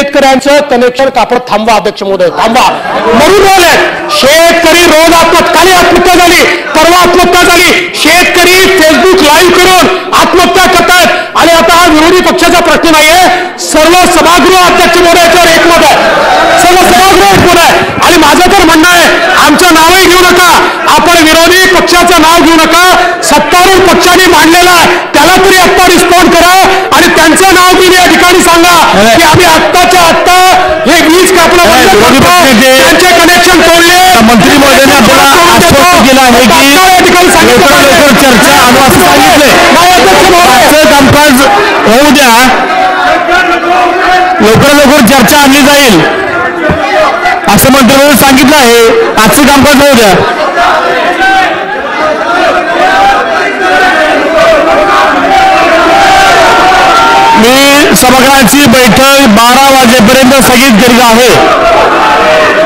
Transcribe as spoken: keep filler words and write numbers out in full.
शेतकऱ्यांचं कनेक्शन कापड थांबवा अध्यक्ष महोदय, थांबवा। म्हणून बोलले शेतकरी रोज आत्महत्या झाली, आत्महत्या झाली परवा आत्महत्या झाली, शेतकरी फेसबुक लाईव्ह करून आत्महत्या करतात। आणि आता हा विरोधी पक्षाचा प्रश्न नाहीये, सर्व सभागृह अध्यक्ष महोदयाचं एकमत आहे, सर्व सभागृह एकमत आहे। आणि माझं तर म्हणणं आहे आमचं नावही घेऊ नका, आपण विरोधी पक्षाचं नाव घेऊ नका, सत्तारूढ पक्षाने मांडलेला आहे त्याला तरी आता रिस्पॉन्ड करा आणि त्यांचं नाव तुम्ही या ठिकाणी सांगा की आम्ही आत्ताच्या आत्ता हे वीज कापणं त्यांचे कनेक्शन तोडले। मंत्री महोदयांनी आपल्याला आश्वासन दिलं आहे की लवकरात लवकर चर्चा आणू असं सांगितलंय, कामकाज होऊ द्या, लवकरात लवकर चर्चा आणली जाईल असं मंत्री महोदयांनी सांगितलं आहे। आजचं कामकाज होऊ द्या। मी सभागृहाची बैठक बारा वाजेपर्यंत स्थगित करीत आहे।